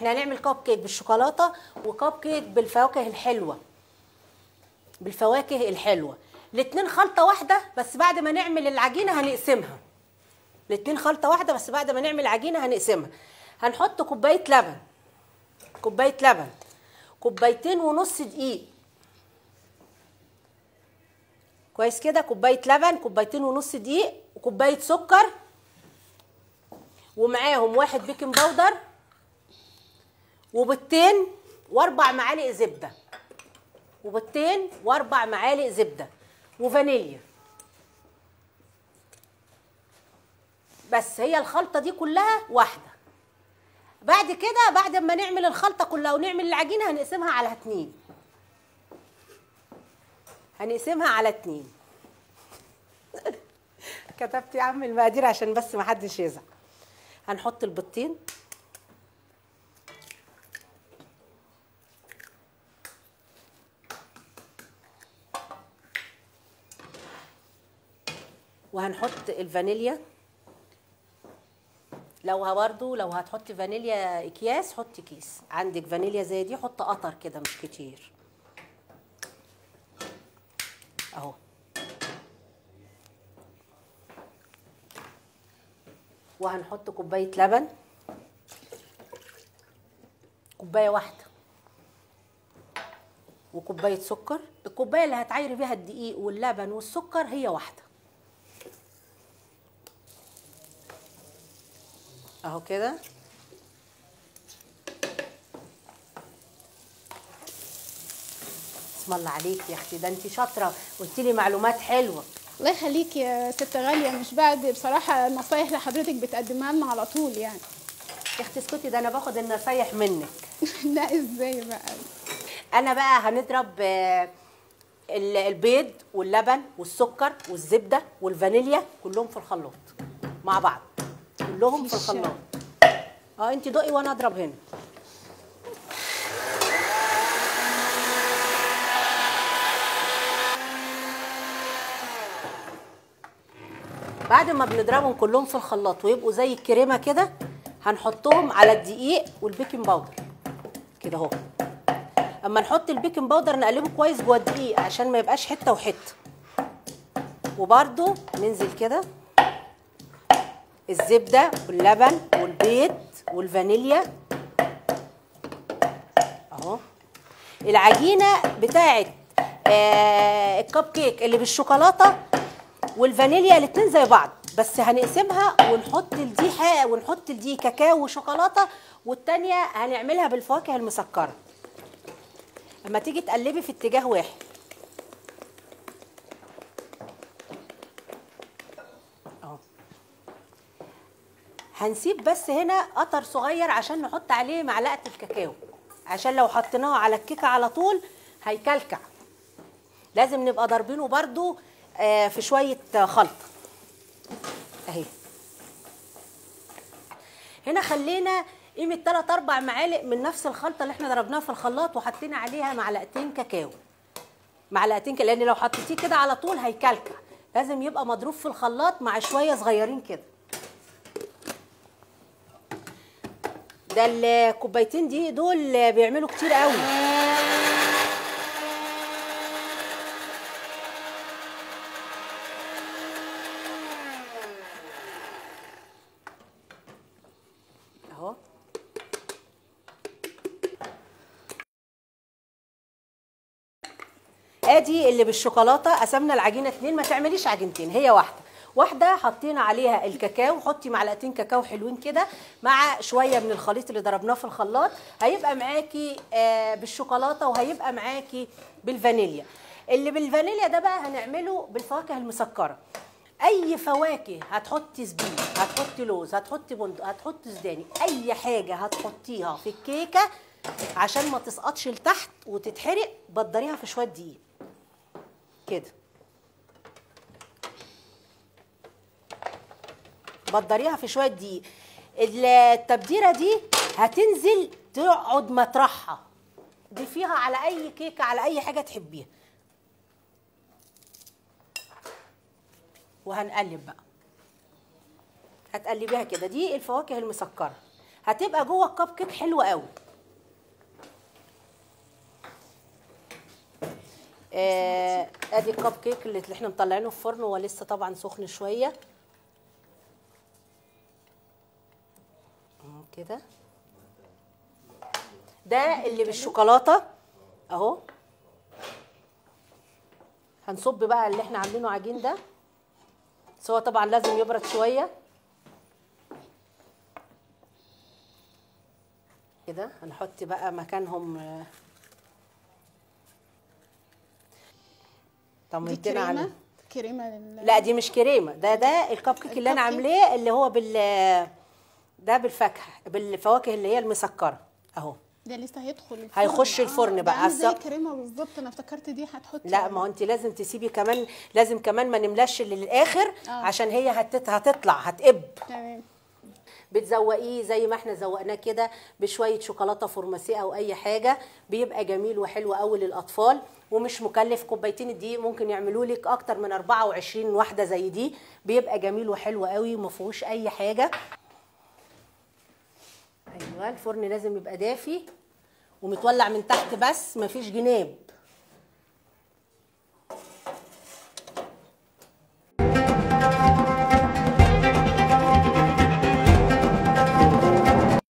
احنا هنعمل كاب كيك بالشوكولاته وكاب كيك بالفواكه الحلوه الاتنين خلطه واحده، بس بعد ما نعمل العجينه هنقسمها. هنحط كوبايه لبن، كوبايتين ونص دقيق، كويس كده، كوبايه لبن، كوبايتين ونص دقيق، وكوبايه سكر، ومعاهم واحد بيكنج باودر، وبيضتين، واربع معالق زبده، وفانيليا. بس هي الخلطه دي كلها واحده. بعد كده بعد ما نعمل الخلطه كلها ونعمل العجينه هنقسمها على اتنين، كتبت يا عم المقادير عشان بس ما حدش يزعل. هنحط البيضتين، وهنحط الفانيليا. لو برضه لو هتحطي فانيليا اكياس حطي كيس، عندك فانيليا زي دي حط قطر كده مش كتير اهو. وهنحط كوبايه لبن، كوبايه واحده، وكوبايه سكر. الكوبايه اللي هتعايري بيها الدقيق واللبن والسكر هي واحده اهو كده. بسم الله عليك يا اختي، ده انت شاطره، قلت لي معلومات حلوه. الله يخليك يا ست غاليه، مش بعد بصراحه النصايح اللي حضرتك بتقدمها لنا على طول يعني. يا اختي اسكتي، ده انا باخد النصايح منك. لا ازاي بقى؟ انا بقى هنضرب البيض واللبن والسكر والزبده والفانيليا كلهم في الخلاط مع بعض، كلهم في الخلاط. انت دقي وانا اضرب هنا. بعد ما بنضربهم كلهم في الخلاط ويبقوا زي الكريمه كده هنحطهم على الدقيق والبيكنج باودر كده اهو. اما نحط البيكنج باودر نقلبه كويس جوه الدقيق عشان ما يبقاش حته وحته. وبرده ننزل كده الزبده واللبن والبيض والفانيليا اهو. العجينه بتاعت الكب كيك اللي بالشوكولاته والفانيليا الاتنين زي بعض، بس هنقسمها ونحط لدي كاكاو وشوكولاته، والتانيه هنعملها بالفواكه المسكره. اما تيجي تقلبي في اتجاه واحد اهو، هنسيب بس هنا قطر صغير عشان نحط عليه معلقه الكاكاو، عشان لو حطيناه على الكيكه على طول هيكلكع، لازم نبقى ضاربينه برده في شويه خلطه اهي. هنا خلينا قيمه 3-4 معالق من نفس الخلطه اللي احنا ضربناها في الخلاط وحطينا عليها معلقتين كاكاو، لان لو حطيتيه كده على طول هيكلكع، لازم يبقى مضروب في الخلاط مع شويه صغيرين كده. ده الكوبايتين دي دول بيعملوا كتير قوي. ادي اللي بالشوكولاته قسمنا العجينه اتنين، ما تعمليش عجينتين، هي واحده حطينا عليها الكاكاو. حطي معلقتين كاكاو حلوين كده مع شويه من الخليط اللي ضربناه في الخلاط، هيبقى معاكي بالشوكولاته وهيبقى معاكي بالفانيليا. اللي بالفانيليا ده بقى هنعمله بالفواكه المسكره، اي فواكه هتحطي زبيب، هتحطي لوز، هتحطي بندق، هتحطي سوداني، اي حاجه هتحطيها في الكيكه عشان ما تسقطش لتحت وتتحرق بتضريها في شويه دقيق كده، التبديره دي هتنزل تقعد مطرحها، ضيفيها على اي كيكه على اي حاجه تحبيها. وهنقلب بقى، هتقلبيها كده. دي الفواكه المسكره هتبقى جوه الكب كيك حلوه قوي. ادي الكب كيك اللي احنا مطلعينه في الفرن، هو لسه طبعا سخن شويه كده. ده اللي بالشوكولاته اهو. هنصب بقى اللي احنا عاملينه عجين ده، بس هو طبعا لازم يبرد شويه كده. هنحط بقى مكانهم طمنتنا عليه. كريمه لا دي مش كريمه، ده الكب كيك اللي انا عاملاه، اللي هو ده بالفاكهه، بالفواكه اللي هي المسكره اهو. ده لسه هيدخل الفرن، هيخش الفرن بقى عامل زي الكريمه بالظبط. انا افتكرت دي هتحطي. لا ما هو انت لازم تسيبي كمان، لازم كمان ما نملاش للاخر عشان هي هتطلع هتقب. تمام. بتزوقيه زي ما احنا زوقناه كده بشويه شوكولاته فورماسيه او اي حاجه، بيبقى جميل وحلو قوي للاطفال ومش مكلف. كوبايتين الدقيق ممكن يعملوا لك اكتر من 24 واحده زي دي، بيبقى جميل وحلو قوي وما فيهوش اي حاجه. ايوه الفرن لازم يبقى دافي ومتولع من تحت بس، مفيش جناب.